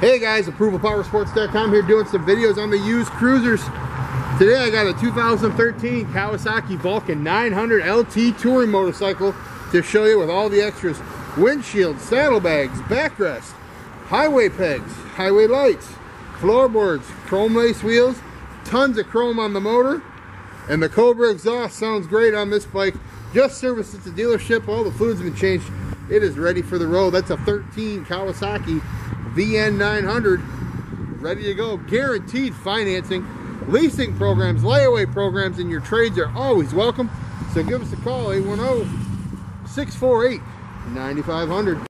Hey guys, ApprovalPowersports.com here doing some videos on the used cruisers. Today I got a 2013 Kawasaki Vulcan 900 LT touring motorcycle to show you with all the extras. Windshield, saddlebags, backrest, highway pegs, highway lights, floorboards, chrome lace wheels, tons of chrome on the motor, and the Cobra exhaust sounds great on this bike. Just serviced at the dealership, all the fluids have been changed. It is ready for the road. That's a 13 Kawasaki VN 900, ready to go. Guaranteed financing, leasing programs, layaway programs, and your trades are always welcome. So give us a call, 810-648-9500.